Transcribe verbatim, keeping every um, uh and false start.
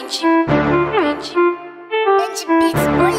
Benji, Benji, Benji Beats.